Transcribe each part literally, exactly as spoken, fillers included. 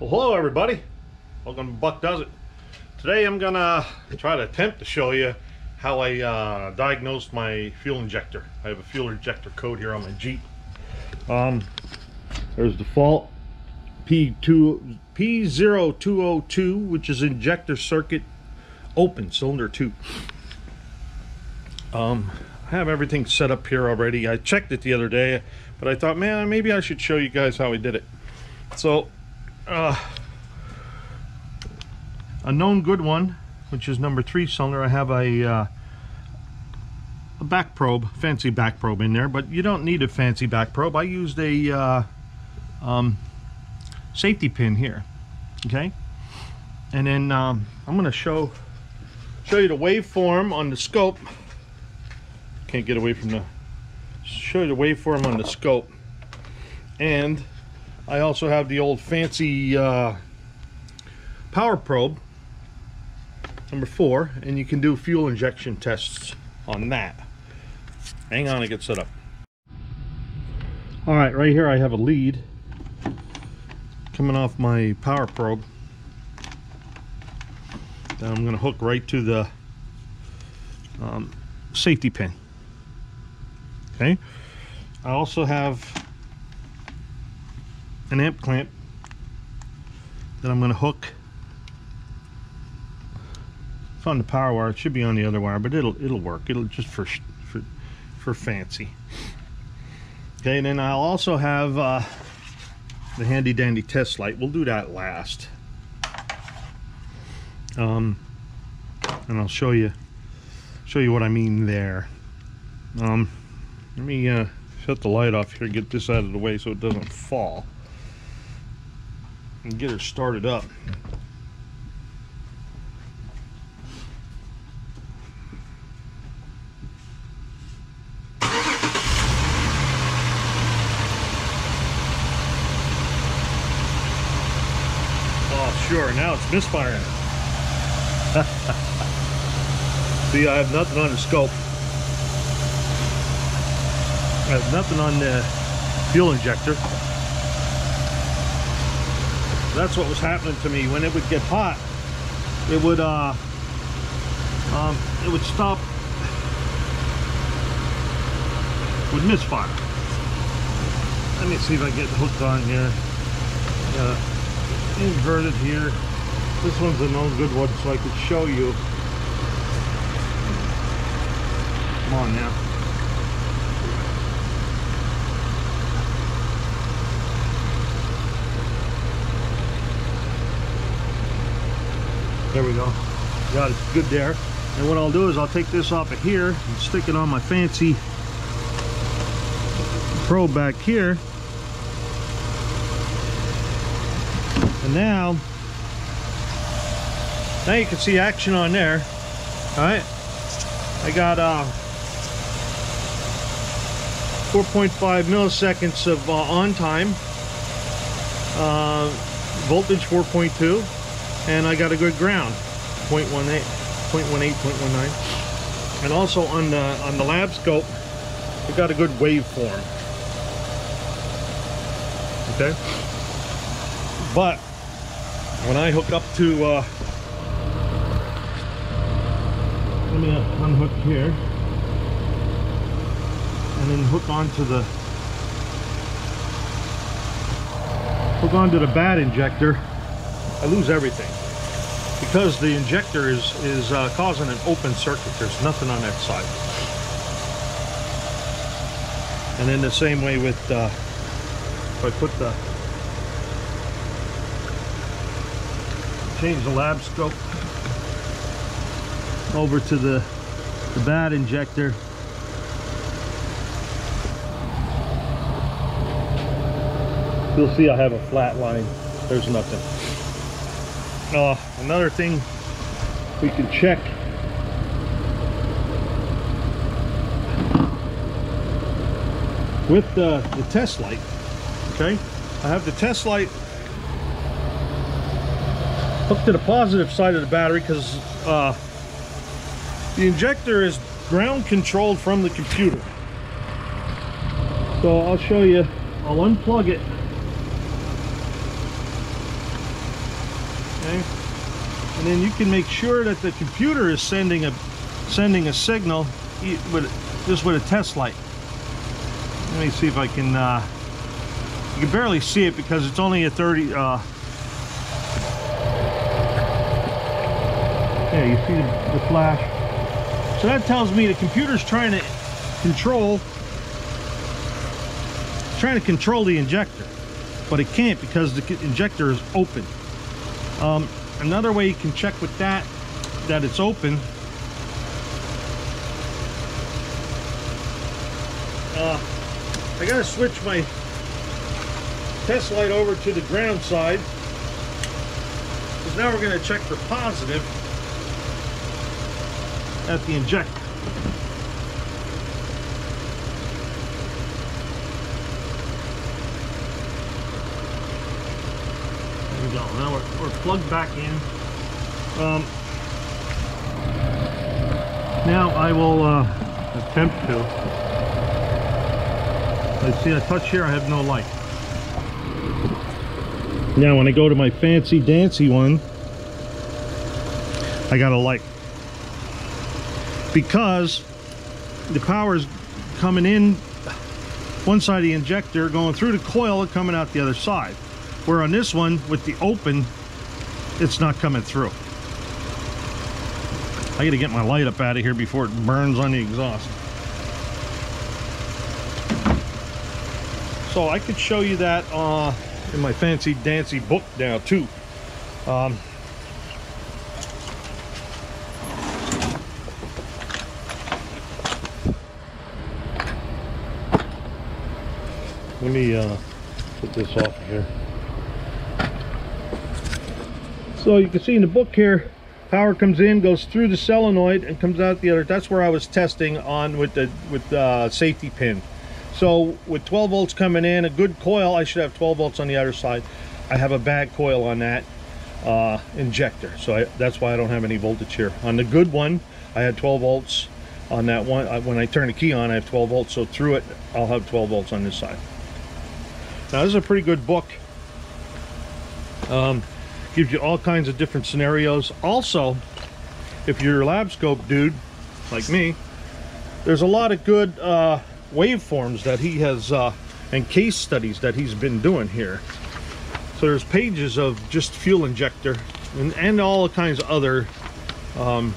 Well, hello everybody, welcome to Buck Does It. Today I'm gonna try to attempt to show you how I uh, diagnosed my fuel injector. I have a fuel injector code here on my Jeep. Um, there's default P zero two zero two, which is injector circuit open, cylinder two. Um, I have everything set up here already. I checked it the other day, but I thought, man, maybe I should show you guys how I did it. So. Uh, a known good one, which is number three cylinder. I have a, uh, a back probe, fancy back probe in there, but you don't need a fancy back probe. I used a uh, um, safety pin here, okay? And then um, I'm gonna show show you the waveform on the scope. Can't get away from the show you the waveform on the scope, and I also have the old fancy uh, power probe, number four, and you can do fuel injection tests on that. Hang on, it gets set up. All right, right here I have a lead coming off my power probe that I'm gonna hook right to the um, safety pin, okay? I also have an amp clamp that I'm going to hook. It's on the power wire. It should be on the other wire, but it'll it'll work. It'll just for for, for fancy. Okay, and then I'll also have uh, the handy dandy test light. We'll do that last, um, and I'll show you show you what I mean there. Um, let me uh, shut the light off here and get this out of the way so it doesn't fall. And get her started up. Oh, sure, now it's misfiring. See, I have nothing on the scope. I have nothing on the fuel injector. That's what was happening to me. When it would get hot, it would uh, um, it would stop, it would misfire. Let me see if I get hooked on here. Uh, inverted here. This one's a known good one, so I could show you. Come on now. There we go. Got it good there. And what I'll do is I'll take this off of here and stick it on my fancy probe back here. And now, now you can see action on there. All right. I got uh, four point five milliseconds of uh, on time. Uh, voltage four point two. And I got a good ground, zero point one eight, zero point one eight, zero point one nine. And also on the, on the lab scope, we got a good waveform, okay? But when I hook up to, uh, let me unhook here, and then hook onto the, hook onto the bad injector, I lose everything. Because the injector is, is uh, causing an open circuit. There's nothing on that side. And then the same way with, uh, if I put the, change the lab scope over to the, the bad injector. You'll see I have a flat line. There's nothing. Uh, another thing we can check with the, the test light, okay? I have the test light hooked to the positive side of the battery because uh, the injector is ground controlled from the computer. So I'll show you, I'll unplug it. okay? And then you can make sure that the computer is sending a sending a signal with just with a test light. Let me see if I can. Uh, you can barely see it because it's only a thirty. Uh, yeah, you see the, the flash. So that tells me the computer's trying to control, trying to control the injector, but it can't because the injector is open. Um, another way you can check with that that it's open. Uh, I gotta switch my test light over to the ground side because now we're gonna check for positive at the injector. There we go. Now we're, we're plugged back in. Um, now I will uh, attempt to. I see I touch here, I have no light. Now when I go to my fancy dancy one, I got a light. Because the power is coming in one side of the injector, going through the coil and coming out the other side. Where on this one, with the open, it's not coming through. I gotta get my light up out of here before it burns on the exhaust. So I could show you that uh, in my fancy dancy book now too. Um, let me uh, put this off here. So you can see in the book here, power comes in, goes through the solenoid, and comes out the other. That's where I was testing on with the with the safety pin. So with twelve volts coming in, a good coil, I should have twelve volts on the other side. I have a bad coil on that uh, injector. So I, that's why I don't have any voltage here. On the good one, I had twelve volts on that one. I, when I turn the key on, I have twelve volts. So through it, I'll have twelve volts on this side. Now this is a pretty good book. Um, gives you all kinds of different scenarios. Also, if you're a lab scope dude, like me, there's a lot of good uh, waveforms that he has uh, and case studies that he's been doing here. So there's pages of just fuel injector and, and all kinds of other um,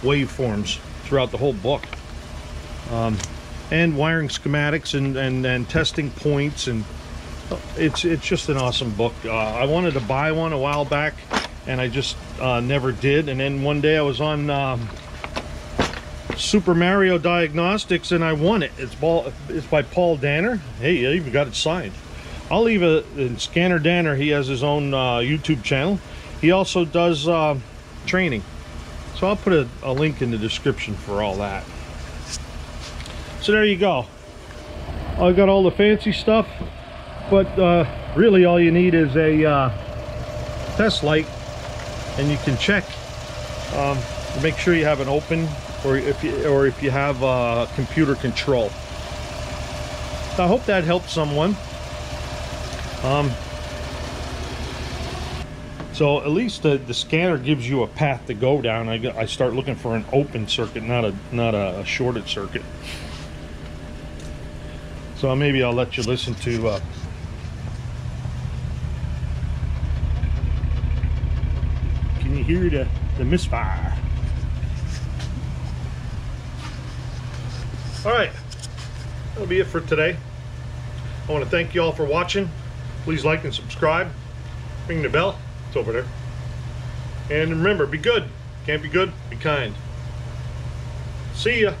waveforms throughout the whole book, um, and wiring schematics and, and and testing points, and it's it's just an awesome book. uh, I wanted to buy one a while back and I just uh, never did, and then one day I was on um, Super Mario Diagnostics and I won it. It's, ball, it's by Paul Danner. Hey, I even got it signed. I'll leave a, a Scanner Danner. He has his own uh, YouTube channel. He also does uh, training. So I'll put a, a link in the description for all that. So there you go. I got all the fancy stuff, but uh, really all you need is a uh, test light, and you can check. Um, make sure you have an open. Or if you, or if you have uh, computer control. So I hope that helps someone. Um, so at least the, the scanner gives you a path to go down. I, I start looking for an open circuit, not a not a shorted circuit. So maybe I'll let you listen to. Uh, can you hear the the misfire? All right, that'll be it for today. I want to thank you all for watching. Please like and subscribe. Ring the bell, it's over there. And remember, be good. Can't be good, be kind. See ya.